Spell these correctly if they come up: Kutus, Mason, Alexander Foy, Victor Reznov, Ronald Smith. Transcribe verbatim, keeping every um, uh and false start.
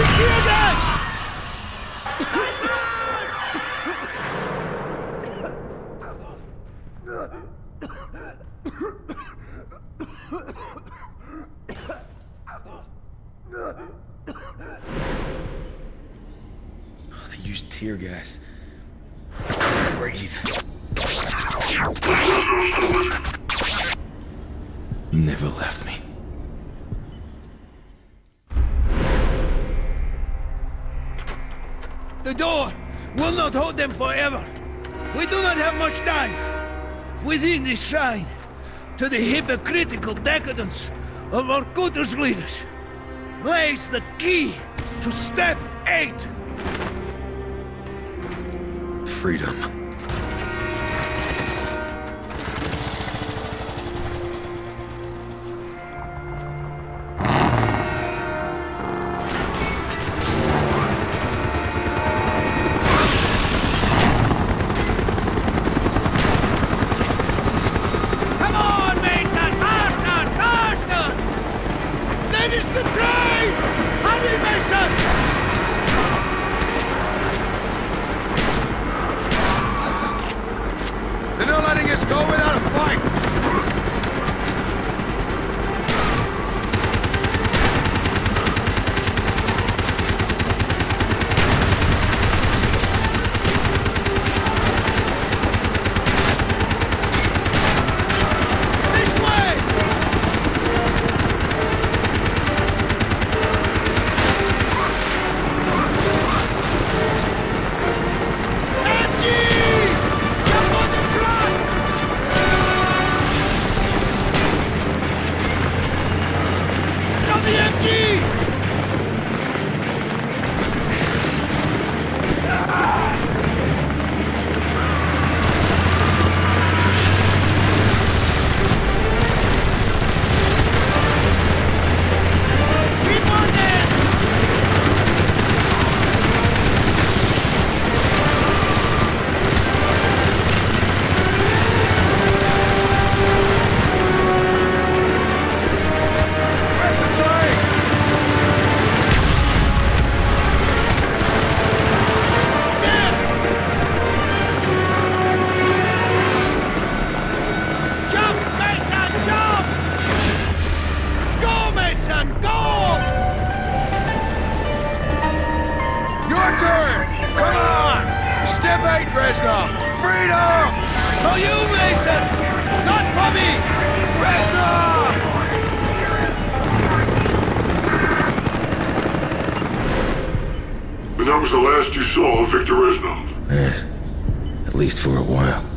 Mason, oh, they used tear gas. I couldn't breathe. You never left me. The door will not hold them forever. We do not have much time. Within this shrine, to the hypocritical decadence of our Kutus leaders, lays the key to step eight. Freedom. Reznov! Freedom! For you, Mason! Not for me! Reznov! But that was the last you saw of Victor Reznov. Yes. At least for a while.